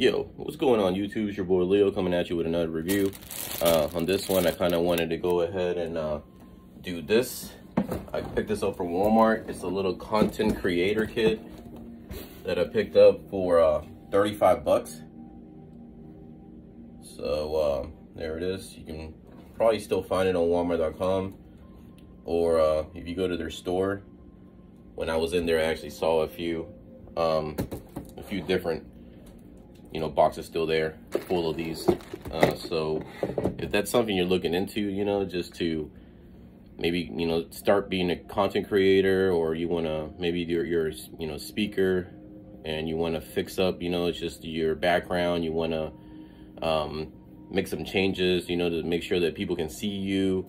Yo, what's going on YouTube? It's your boy Leo coming at you with another review. On this one, I kind of wanted to go ahead and do this. I picked this up from Walmart. It's a little content creator kit that I picked up for 35 bucks. So there it is. You can probably still find it on Walmart.com, or if you go to their store. When I was in there, I actually saw a few different, you know, boxes still there full of these. So if that's something you're looking into, you know, just to maybe, you know, start being a content creator, or you want to maybe you're you know, speaker, and you want to fix up, you know, it's just your background, you want to make some changes, you know, to make sure that people can see you,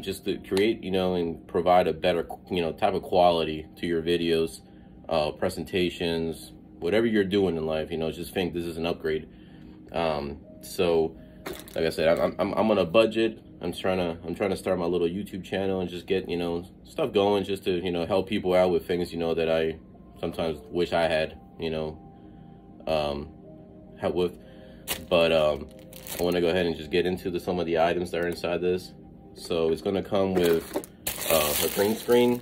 just to create, you know, and provide a better, you know, type of quality to your videos, presentations, whatever you're doing in life, you know, just think this is an upgrade. So like I said, I'm on a budget. I'm trying to start my little YouTube channel and just get, you know, stuff going, just to, you know, help people out with things, you know, that I sometimes wish I had, you know, help with. But I want to go ahead and just get into some of the items that are inside this. So it's going to come with a green screen.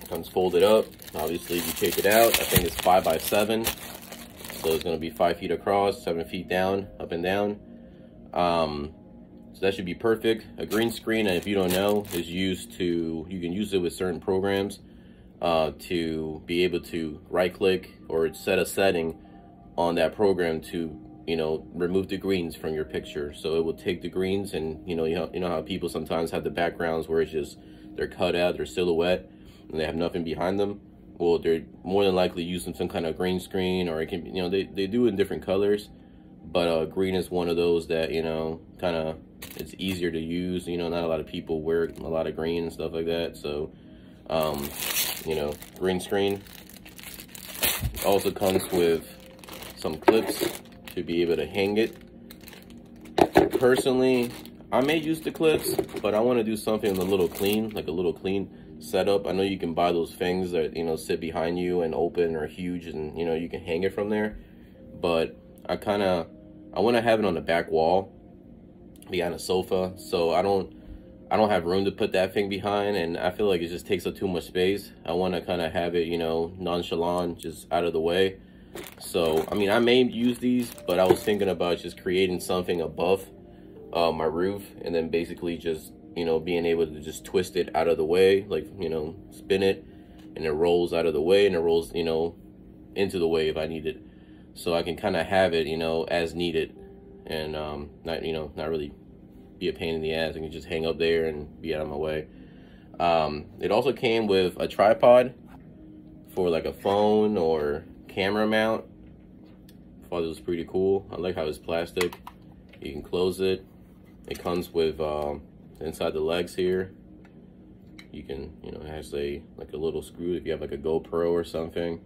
It comes folded up. Obviously, you take it out. I think it's 5 by 7, so it's going to be 5 feet across, 7 feet down, up and down. So that should be perfect. A green screen, and if you don't know, is used to, you can use it with certain programs to be able to right click or set a setting on that program to, you know, remove the greens from your picture. So it will take the greens, and you know how people sometimes have the backgrounds where it's just they're cut out, they're silhouette, and they have nothing behind them. Well, they're more than likely using some kind of green screen, or it can, you know, they do it in different colors, but green is one of those that, you know, kind of, it's easier to use. You know, not a lot of people wear a lot of green and stuff like that. So you know, green screen. It also comes with some clips to be able to hang it. Personally, I may use the clips, but I want to do something a little clean, like a little clean setup. I know you can buy those things that, you know, sit behind you and open or huge, and, you know, you can hang it from there. But I want to have it on the back wall behind a sofa, so I don't have room to put that thing behind, and I feel like it just takes up too much space. I want to kind of have it, you know, nonchalant, just out of the way. So I mean, I may use these, but I was thinking about just creating something above my roof, and then basically just, you know, being able to just twist it out of the way, like, you know, spin it, and it rolls out of the way, and it rolls, you know, into the way if I need it. So I can kind of have it, you know, as needed, and not, you know, not really be a pain in the ass. I can just hang up there and be out of my way. It also came with a tripod for like a phone or camera mount. I thought it was pretty cool. I like how it's plastic. You can close it. It comes with inside the legs here, you can, you know, it has a like a little screw if you have like a GoPro or something,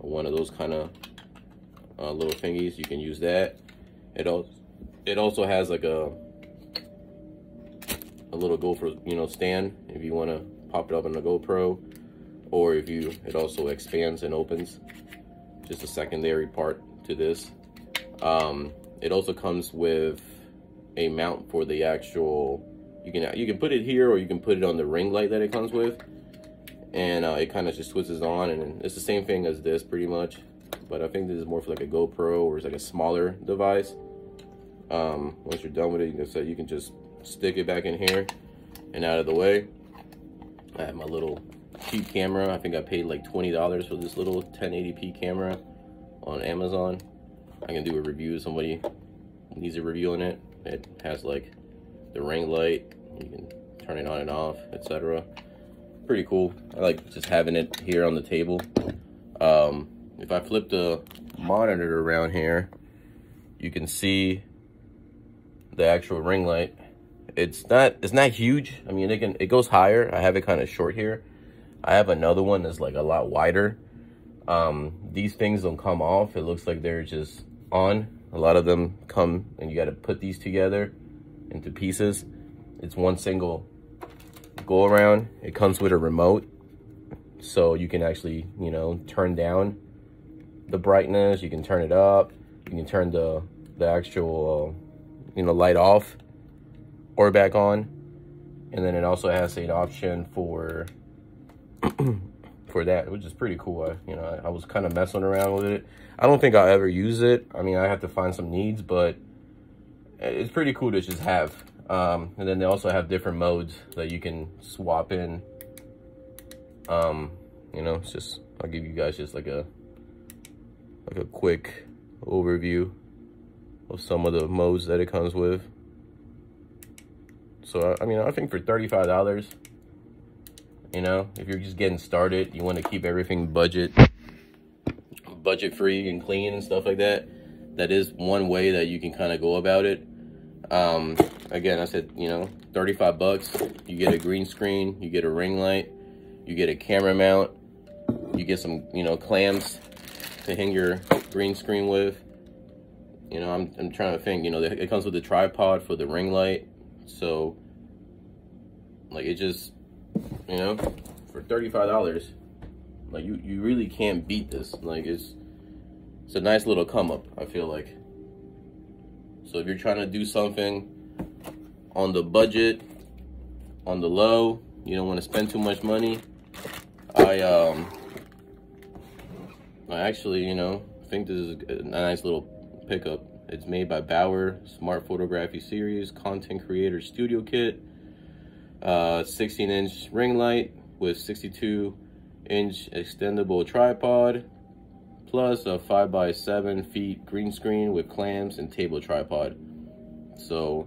or one of those kind of little thingies. You can use that. It also has like a little GoPro, you know, stand if you want to pop it up on the GoPro, or if you, it also expands and opens. Just a secondary part to this. It also comes with a mount for the actual, you can put it here, or you can put it on the ring light that it comes with, and it kind of just switches on, and it's the same thing as this pretty much, but I think this is more for like a GoPro, or it's like a smaller device. Once you're done with it, you can just stick it back in here and out of the way. I have my little cheap camera. I think I paid like $20 for this little 1080p camera on Amazon. I can do a review. Somebody needs a review on it. It has like the ring light, you can turn it on and off, etc. Pretty cool. I like just having it here on the table. If I flip the monitor around here, you can see the actual ring light. It's not huge. I mean, it goes higher. I have it kind of short here. I have another one that's like a lot wider. These things don't come off. It looks like they're just on. A lot of them come, and you got to put these together into pieces. It's one single go around. It comes with a remote, so you can actually, you know, turn down the brightness, you can turn it up, you can turn the actual you know, light off or back on. And then it also has an option for for that, which is pretty cool. I was kind of messing around with it. I don't think I'll ever use it. I mean, I have to find some needs, but it's pretty cool to just have. And then they also have different modes that you can swap in. You know, it's just, I'll give you guys just like a quick overview of some of the modes that it comes with. So, I mean, I think for $35, you know, if you're just getting started, you want to keep everything budget free and clean and stuff like that, that is one way that you can kind of go about it. Again, I said, you know, 35 bucks, you get a green screen, you get a ring light, you get a camera mount, you get some, you know, clamps to hang your green screen with. You know, I'm trying to think, you know, it comes with a tripod for the ring light. So, like, it just, you know, for $35, like, you really can't beat this. Like, it's a nice little come up, I feel like. So if you're trying to do something on the budget, on the low, you don't want to spend too much money, I actually, you know, think this is a nice little pickup. It's made by Bower, Smart Photography Series, Content Creator Studio Kit, 16-inch ring light with 62-inch extendable tripod, plus a 5 by 7 feet green screen with clamps and table tripod. So,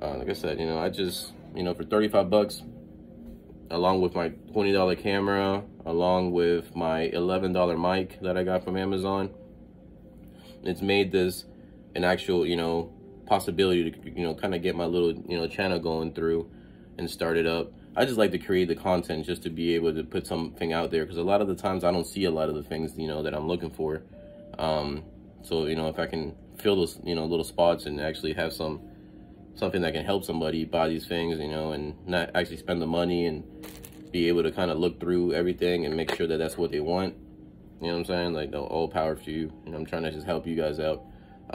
like I said, you know, I just, you know, for 35 bucks, along with my $20 camera, along with my $11 mic that I got from Amazon, it's made this an actual, you know, possibility to, you know, kind of get my little, you know, channel going through and start it up. I just like to create the content just to be able to put something out there, because a lot of the times I don't see a lot of the things, you know, that I'm looking for. So, you know, if I can fill those, you know, little spots and actually have something that can help somebody buy these things, you know, and not actually spend the money and be able to kind of look through everything and make sure that that's what they want. You know what I'm saying? Like, the all power to you. And I'm trying to just help you guys out.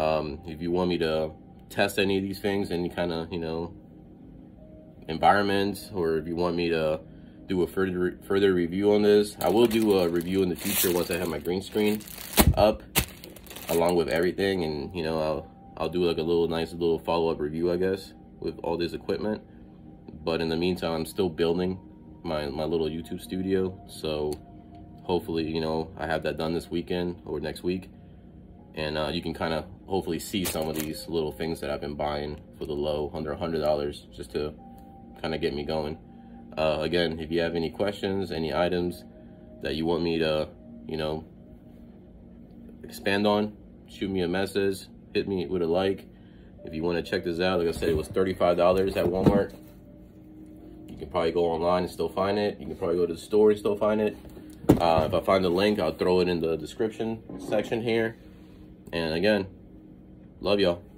If you want me to test any of these things, any kind of, you know, environments, or if you want me to do a further review on this, I will do a review in the future once I have my green screen up, along with everything. And, you know, I'll do like a little nice little follow-up review, I guess, with all this equipment. But in the meantime, I'm still building my little YouTube studio. So hopefully, you know, I have that done this weekend or next week. And you can kind of hopefully see some of these little things that I've been buying for the low, under $100, just to kind of get me going. Again, if you have any questions, any items that you want me to, you know, expand on, shoot me a message, hit me with a like. If you want to check this out, like I said, it was $35 at Walmart. You can probably go online and still find it. You can probably go to the store and still find it. If I find the link, I'll throw it in the description section here. And again, love y'all.